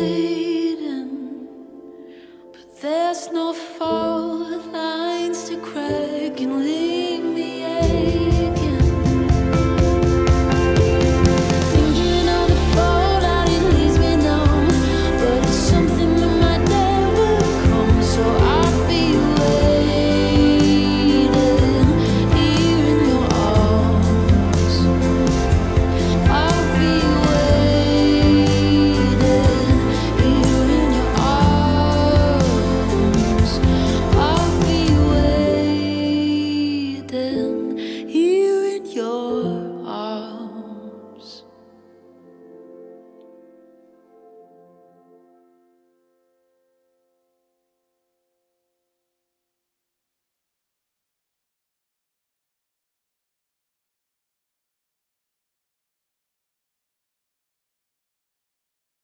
day.